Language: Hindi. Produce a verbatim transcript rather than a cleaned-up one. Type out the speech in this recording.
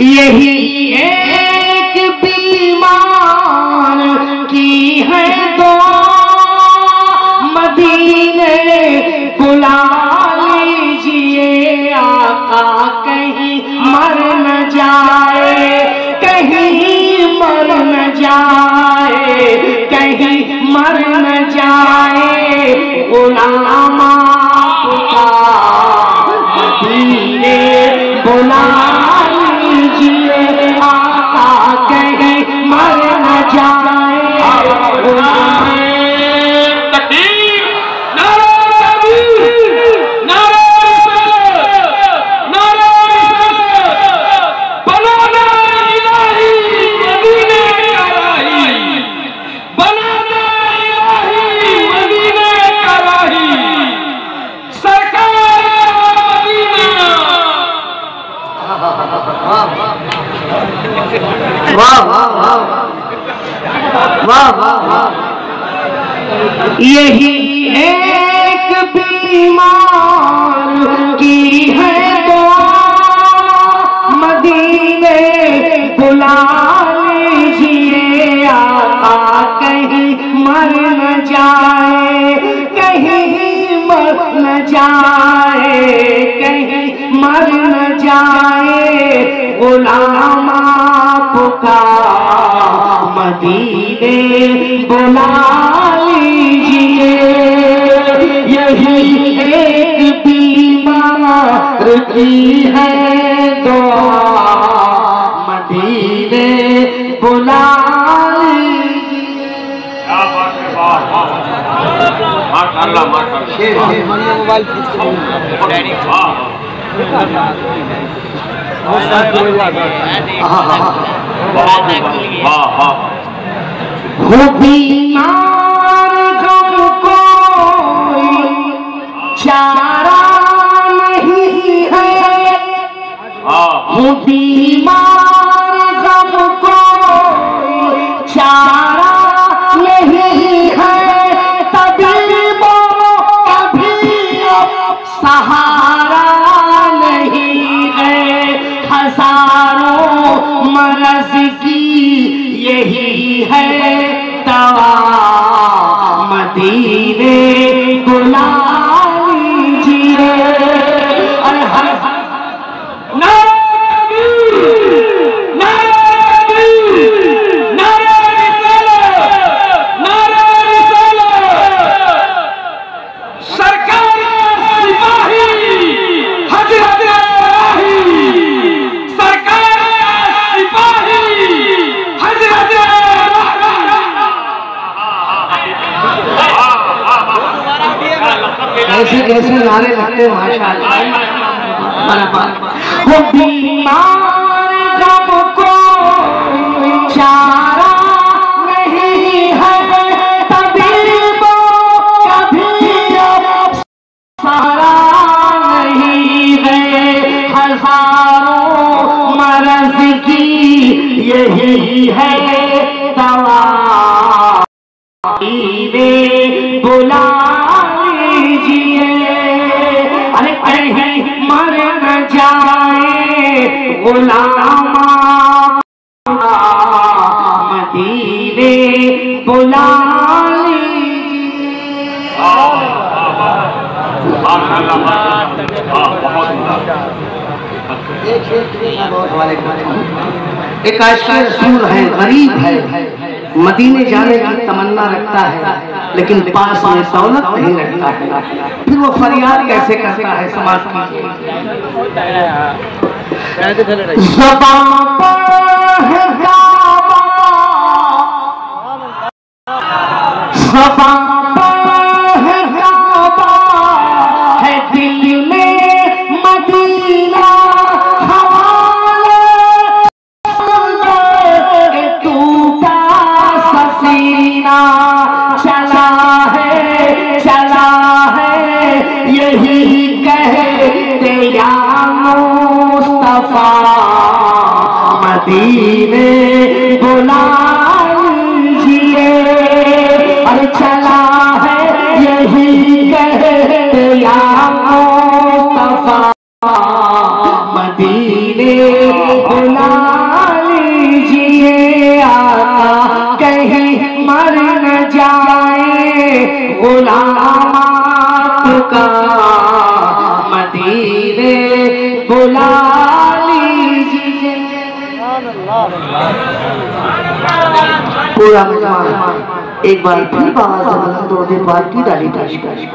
यही एक बीमार की है तो मदीने बुला लीजिए आका, कहीं मर न जाए, कहीं मर न जाए, कहीं मर न जाए गुलाम आपका मदीने बुला लीजिए आका, कहीं मर न जाए। वाह वाह वाह, यही एक बीमार की है तो मदीने बुला लीजिए आका, कहीं मर न जाए, कहीं मर न जाए, कहीं मर न जाए गुलाम आपका मदीने बुला लीजिए। यही एक बीमार की है दुआ मदीने बुला लीजिए। बीमार घर को चारा नहीं है, बीमार घर को चारा नहीं है, तभी वो कभी सहारा नहीं है। हजारों मरज की यही है दवा मदीने बुला लीजिए। अरे हर ऐसे कैसे नारे लगते हैं माशाअल्लाह। वो बीमार गम को चारा नहीं है, तभी वो कभी सहारा नहीं है। हजारों मरज की यही है दवा दे बुला मर न जाए गुलाम मदीने बुला लीजिए। एक आशिक़े रसूल है, गरीब है, मदीने जाने की तमन्ना रखता है, लेकिन पास में दौलत नहीं रखता है, फिर वो फरियाद कैसे करता है समाज की। ज़बान पर है दावा, ज़बान पर है दावा, है दिल में मदीना मदीने बुला लीजिए। अरे चला है यही कहते या मुस्तफा मदीने बुला कहीं मर न जाए गुलाम आपका मदीने बुला लीजिए। पूरा एक बार फिर बाबा साहब दो दिन बाद की डाली।